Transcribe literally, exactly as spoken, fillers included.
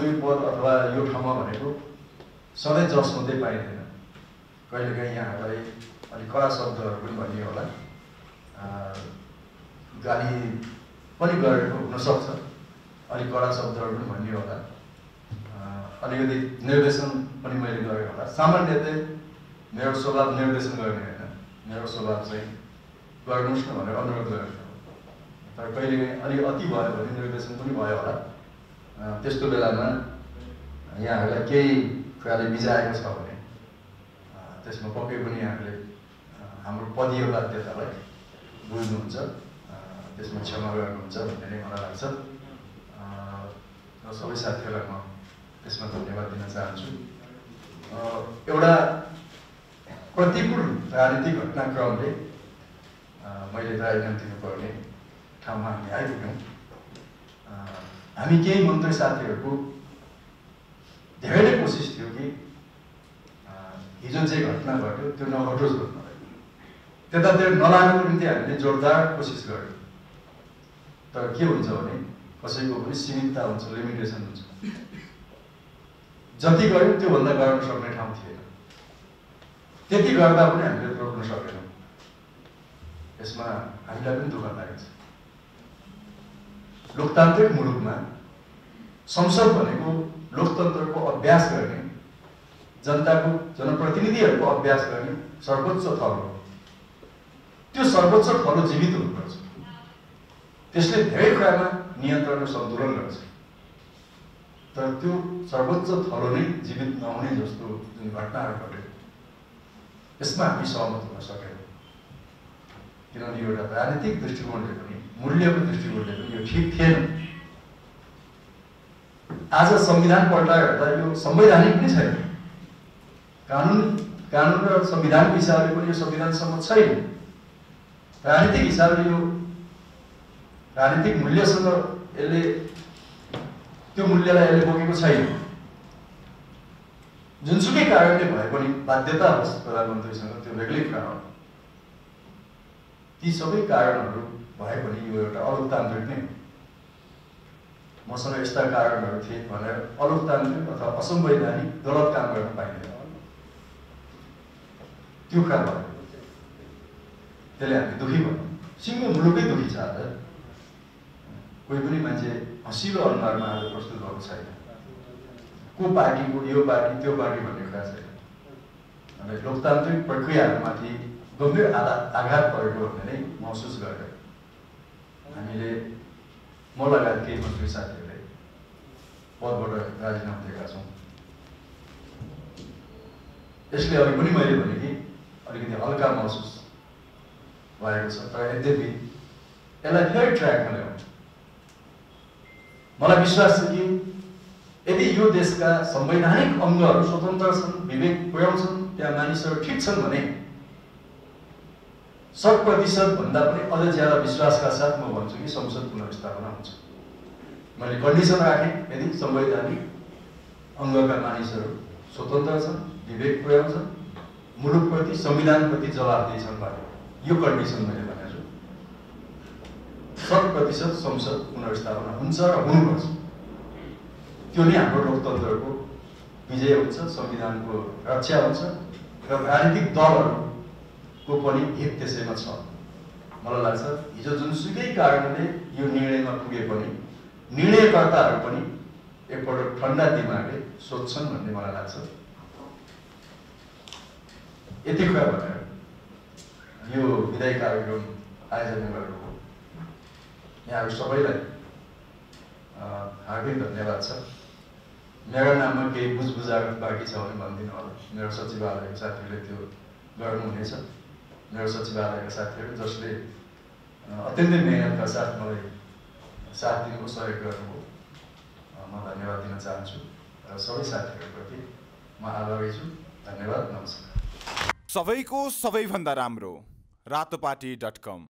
दुई पोर अथवा यो ठाउँमा भनेको सधैँ जस हुँदै पाइँदैन, कहिलेकाहीँ यहाँहरूलाई अलि कडा शब्दहरू पनि भनियो होला, गाली पनि गरेको हुनसक्छ, अलि कडा शब्दहरू पनि भनियो होला, अलिकति निर्देशन पनि मैले गरेँ होला। सामान्यतया मेरो स्वभाव निर्देशन गर्ने होइन, मेरो स्वभाव चाहिँ गर्नुहोस् न भनेर अनुरोध गरेको, तर कहिलेकाहीँ अलि अति भयो भने निर्देशन पनि भयो होला। त्यस्तो बेलामा यहाँहरूलाई केही कुराले बिझाएको छ भने त्यसमा पक्कै पनि यहाँहरूले हाम्रो पदीय बाध्यतालाई बुझ्नुहुन्छ, त्यसमा क्षमा गर्नुहुन्छ भन्ने नै मलाई लाग्छ। र सबै साथीहरूलाई म त्यसमा धन्यवाद दिन चाहन्छु। एउटा प्रतिकूल राजनीतिक घटनाक्रमले मैले राजीनामा दिनुपर्ने ठाउँमा हामी आइपुग्यौँ। हामी केही मन्त्री साथीहरूको धेरै कोसिस थियो कि हिजो जे घटना घट्यो त्यो नघटोस् भन्नलाई, त्यतातिर नलाग्नुको निम्ति हामीले जोरदार कोसिस गर्यौँ। तर के हुन्छ भने कसैको पनि सीमितता हुन्छ, लिमिटेसन हुन्छ, जति गऱ्यौँ त्योभन्दा गर्न सक्ने ठाउँ थिएन, त्यति गर्दा पनि हामीले रोक्न सकेनौँ। यसमा हामीलाई पनि दुःख लागेको छ। लोकतान्त्रिक मुलुकमा संसद भनेको लोकतन्त्रको अभ्यास गर्ने, जनताको जनप्रतिनिधिहरूको अभ्यास गर्ने सर्वोच्च थर हो। त्यो सर्वोच्च थर जीवित हुनुपर्छ, त्यसले धेरै कुरामा नियन्त्रण र सन्तुलन गर्छ। तर त्यो सर्वोच्च थर नै जीवित नहुने जस्तो जुन घटनाहरू घट्यो यसमा हामी सहमत हुन सकेनौँ, किनभने एउटा राजनीतिक दृष्टिकोणले पनि मूल्यको दृष्टिकोणले पनि यो ठिक थिएन। आज संविधान पल्टा गर्दा यो संवैधानिक पनि छैन, कानुन कानुन र संविधानको हिसाबले पनि यो संविधानसम्म छैन। राजनीतिक हिसाबले यो राजनीतिक मूल्यसँग यसले त्यो मूल्यलाई यसले बोकेको छैन। जुनसुकै कारणले भए पनि बाध्यता होस् प्रधानमन्त्रीसँग, त्यो बेग्लै कुरा हो। ती सबै कारणहरू भए पनि यो एउटा अलोकतान्त्रिक नै हो। मसँग यस्ता कारणहरू थिए भनेर अलोकतान्त्रिक अथवा असंवैधानिक गलत काम गर्न पाइँदैन, त्यो कुरा भयो। त्यसले हामी दुःखी भयौँ, सिङ्गो मुलुकै दुःखी छ। आज कोही पनि मान्छे हँसिलो अनुहारमा आज प्रस्तुत भएको छैन, को पार्टीको यो पार्टी त्यो पार्टी भन्ने कुरा छैन। अनि लोकतान्त्रिक प्रक्रियाहरूमाथि गम्भीर आधा आघात परेको भन्ने नै महसुस गरेर हामीले म लगायत केही मन्त्री साथीहरूले पदबाट राजीनामा दिएका छौँ। यसले अघि पनि मैले भने कि अलिकति हल्का महसुस भएको छ, तर यद्यपि यसलाई फेरि ट्र्याकमा ल्याउनु। मलाई विश्वास छ कि यदि यो देशका संवैधानिक अङ्गहरू स्वतन्त्र छन्, विवेक पुर्याउँछन्, त्यहाँ मानिसहरू ठिक छन् भने शत प्रतिशत भन्दा पनि अझ ज्यादा विश्वासका साथ म भन्छु कि संसद पुनर्स्थापना हुन्छ। मैले कन्डिसन राखेँ, यदि संवैधानिक अङ्गका मानिसहरू स्वतन्त्र छन्, विवेक पुर्याउँछन्, मुलुकप्रति संविधानप्रति जवाबदेही छन् भने, यो कन्डिसन मैले भनेको छु। शत प्रतिशत संसद पुनर्स्थापना हुन्छ र हुनुपर्छ। त्यो नै हाम्रो लोकतन्त्रको विजय हुन्छ, संविधानको रक्षा हुन्छ र राजनीतिक दलहरू को पनि हित त्यसैमा छ। मलाई लाग्छ हिजो जुनसुकै कारणले यो निर्णयमा पुगे पनि निर्णयकर्ताहरू पनि एकपल्ट ठन्डा दिमागले सोध्छन् भन्ने मलाई लाग्छ। यति कुरा भनेर यो विदाई कार्यक्रम आयोजना गरेको हो। यहाँहरू सबैलाई हार्दिक धन्यवाद छ। मेरो नाममा केही बुझबुझावट बाँकी छ भने भनिदिनु होला, मेरो सचिवालयको साथीहरूले त्यो गर्नुहुनेछ। मेरो सचिवालयका साथीहरू जसले अत्यन्तै मेहनतका साथ मलाई साथ दिनुको सहयोग गर्नुभयो, म धन्यवाद दिन चाहन्छु। र सबै साथीहरूप्रति म आभारी छु। धन्यवाद, नमस्कार। सबैको सबैभन्दा राम्रो रातोपाटी डट कम।